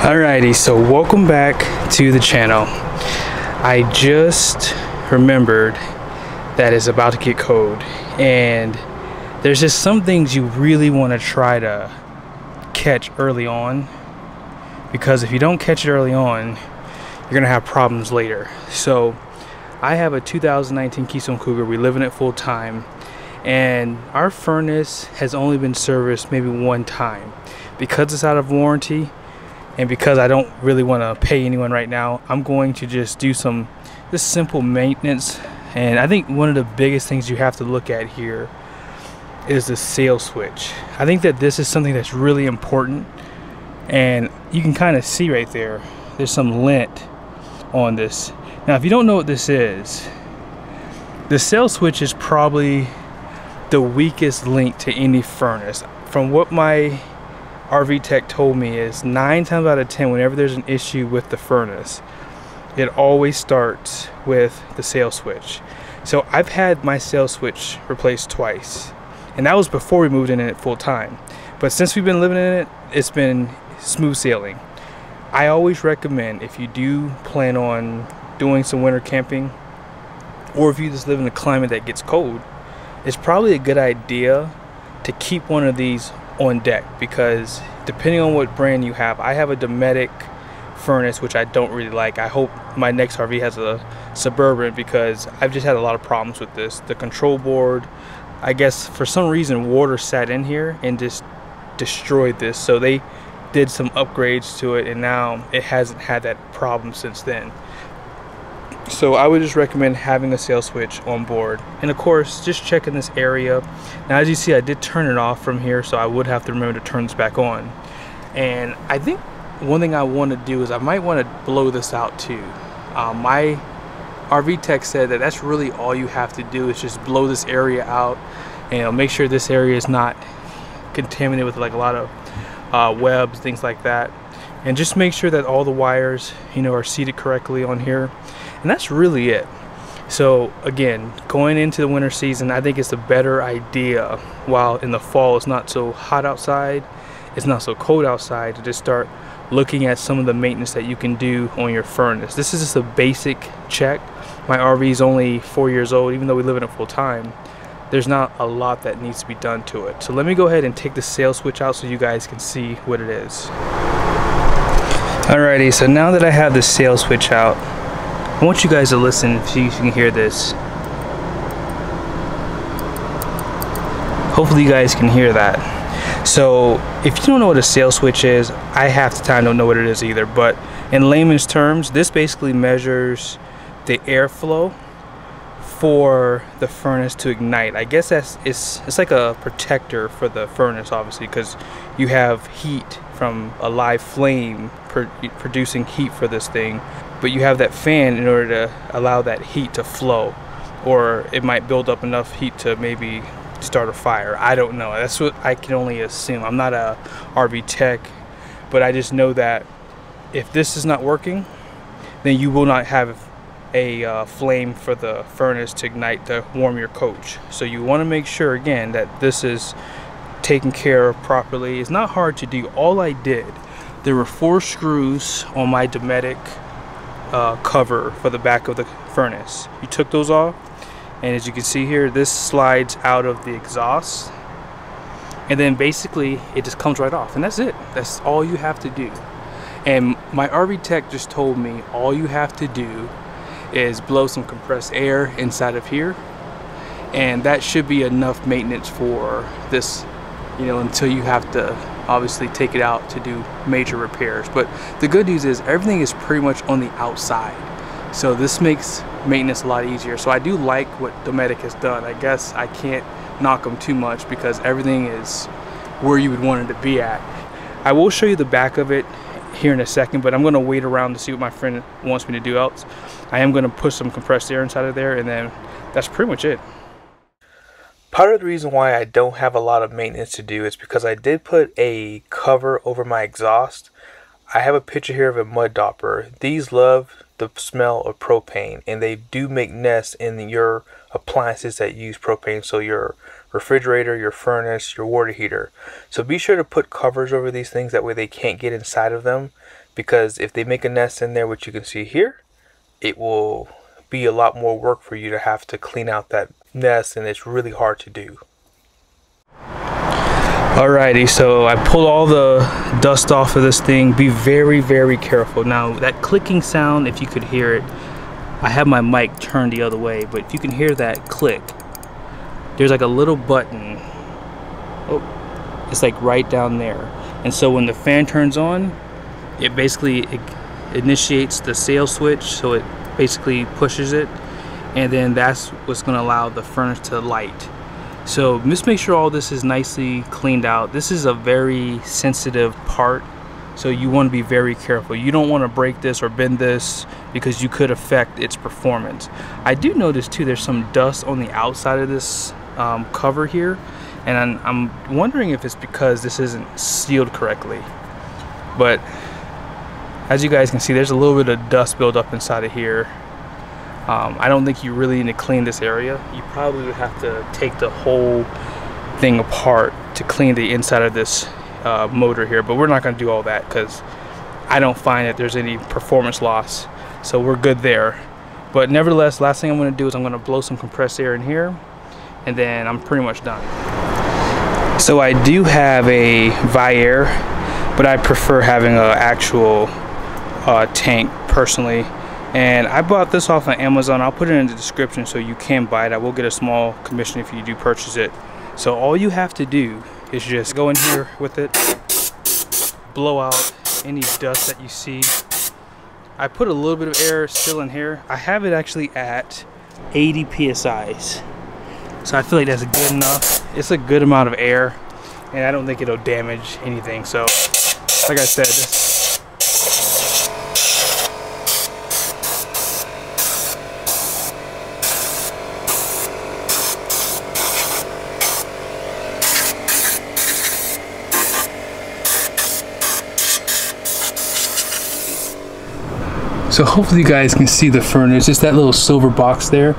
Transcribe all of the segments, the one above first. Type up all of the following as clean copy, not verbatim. Alrighty, so welcome back to the channel. I just remembered that it's about to get cold, and there's just some things you really want to try to catch early on, because if you don't catch it early on, you're gonna have problems later. So I have a 2019 Keystone Cougar. We live in it full time, and our furnace has only been serviced maybe one time. Because it's out of warranty, and because I don't really want to pay anyone right now, I'm going to just do some just simple maintenance. And I think one of the biggest things you have to look at here is the sail switch. I think that this is something that's really important, and you can kind of see right there, there's some lint on this. Now, if you don't know what this is, the sail switch is probably the weakest link to any furnace. From what my RV tech told me, is 9 times out of 10, whenever there's an issue with the furnace, it always starts with the sail switch. So I've had my sail switch replaced twice, and that was before we moved in it full time. But since we've been living in it, it's been smooth sailing. I always recommend, if you do plan on doing some winter camping, or if you just live in a climate that gets cold, it's probably a good idea to keep one of these on deck, because depending on what brand you have, I have a Dometic furnace, which I don't really like. I hope my next RV has a Suburban, because I've just had a lot of problems with this. The control board, I guess for some reason water sat in here and just destroyed this, so they did some upgrades to it, and now it hasn't had that problem since then. So I would just recommend having a sail switch on board, and of course just checking this area. Now, as you see, I did turn it off from here, so I would have to remember to turn this back on. And I think one thing I want to do is I might want to blow this out too. My RV tech said that that's really all you have to do, is just blow this area out, and make sure this area is not contaminated with like a lot of webs, things like that, and just make sure that all the wires, are seated correctly on here. And that's really it. So again, going into the winter season, I think it's a better idea, while in the fall it's not so hot outside, it's not so cold outside, to just start looking at some of the maintenance that you can do on your furnace. This is just a basic check. My RV is only 4 years old, even though we live in it full time. There's not a lot that needs to be done to it. So let me go ahead and take the sail switch out so you guys can see what it is. Alrighty, so now that I have the sail switch out, I want you guys to listen and see if you can hear this. Hopefully you guys can hear that. So if you don't know what a sail switch is, I half the time don't know what it is either, but in layman's terms, this basically measures the airflow for the furnace to ignite. I guess it's like a protector for the furnace, obviously, because you have heat from a live flame producing heat for this thing. But you have that fan in order to allow that heat to flow, or it might build up enough heat to maybe start a fire. I don't know. That's what I can only assume. I'm not a RV tech, but I just know that if this is not working, then you will not have a flame for the furnace to ignite to warm your coach. So you want to make sure, again, that this is taken care of properly. It's not hard to do. All I did, there were 4 screws on my Dometic cover for the back of the furnace. You took those off, and as you can see here, this slides out of the exhaust, and then basically it just comes right off, and that's it. That's all you have to do. And my RV tech just told me all you have to do is blow some compressed air inside of here, and that should be enough maintenance for this, until you have to obviously take it out to do major repairs. But the good news is everything is pretty much on the outside, so this makes maintenance a lot easier. So I do like what Dometic has done. I guess I can't knock them too much, because everything is where you would want it to be at. I will show you the back of it here in a second, but I'm going to wait around to see what my friend wants me to do else. I am going to put some compressed air inside of there, and then that's pretty much it. Part of the reason why I don't have a lot of maintenance to do is because I did put a cover over my exhaust. I have a picture here of a mud dauber. These love the smell of propane, and they do make nests in your appliances that use propane, so your refrigerator, your furnace, your water heater. So be sure to put covers over these things, that way they can't get inside of them, because if they make a nest in there, which you can see here, it will be a lot more work for you to have to clean out that nest, and it's really hard to do. Alrighty, so I pulled all the dust off of this thing. Be very, very careful. Now that clicking sound, if you could hear it, I have my mic turned the other way, but if you can hear that click, there's like a little button. Oh, it's like right down there. And so when the fan turns on, it basically initiates the sail switch, so it basically pushes it, and then that's what's going to allow the furnace to light. So just make sure all this is nicely cleaned out. This is a very sensitive part, so you want to be very careful. You don't want to break this or bend this because you could affect its performance. I do notice too there's some dust on the outside of this cover here, and I'm wondering if it's because this isn't sealed correctly. But as you guys can see, there's a little bit of dust buildup inside of here. I don't think you really need to clean this area. You probably would have to take the whole thing apart to clean the inside of this motor here, but we're not going to do all that because I don't find that there's any performance loss, so we're good there. But nevertheless, last thing I'm going to do is I'm going to blow some compressed air in here, and then I'm pretty much done. So I do have a ViAir, but I prefer having an actual tank personally. And I bought this off of Amazon. I'll put it in the description so you can buy it. I will get a small commission if you do purchase it. So all you have to do is just go in here with it, blow out any dust that you see. I put a little bit of air still in here. I have it actually at 80 PSIs. So I feel like that's good enough. It's a good amount of air, and I don't think it'll damage anything. So like I said, so hopefully you guys can see the furnace. It's that little silver box there.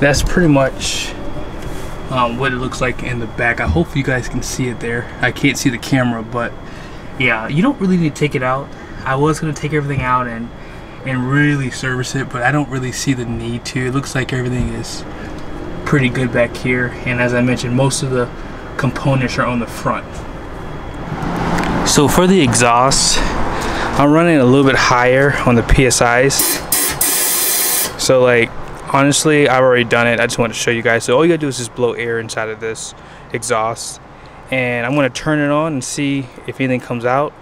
That's pretty much what it looks like in the back. I hope you guys can see it there. I can't see the camera, but yeah, you don't really need to take it out. I was gonna take everything out and really service it, but I don't really see the need to. It looks like everything is pretty good back here. And as I mentioned, most of the components are on the front. So for the exhaust, I'm running a little bit higher on the PSIs. So like, honestly, I've already done it. I just wanted to show you guys. So all you gotta do is just blow air inside of this exhaust, and I'm gonna turn it on and see if anything comes out.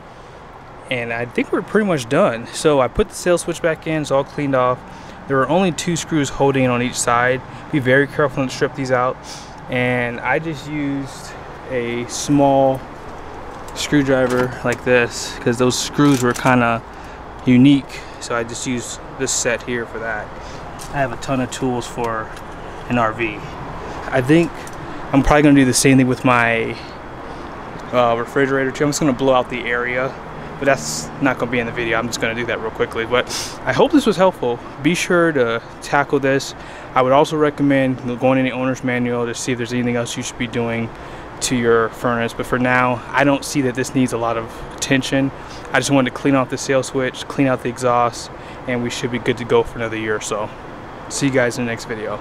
And I think we're pretty much done. So I put the sail switch back in. It's all cleaned off. There are only 2 screws holding it on each side. Be very careful and strip these out. And I just used a small screwdriver like this because those screws were kind of unique, so I just used this set here for that. I have a ton of tools for an RV. I think I'm probably gonna do the same thing with my refrigerator too. I'm just gonna blow out the area, but that's not gonna be in the video. I'm just gonna do that real quickly. But I hope this was helpful. Be sure to tackle this. I would also recommend going in the owner's manual to see if there's anything else you should be doing to your furnace, but for now I don't see that this needs a lot of attention. I just wanted to clean off the sail switch, clean out the exhaust, and we should be good to go for another year or so. See you guys in the next video.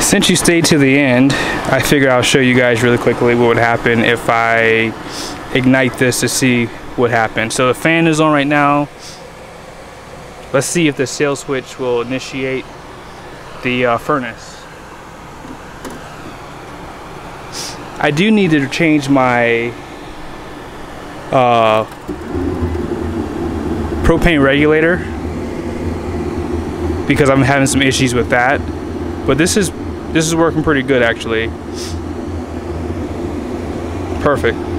Since you stayed to the end, I figured I'll show you guys really quickly what would happen if I ignite this to see what happens. So the fan is on right now. Let's see if the sail switch will initiate the furnace. I do need to change my propane regulator because I'm having some issues with that. But this is working pretty good actually. Perfect.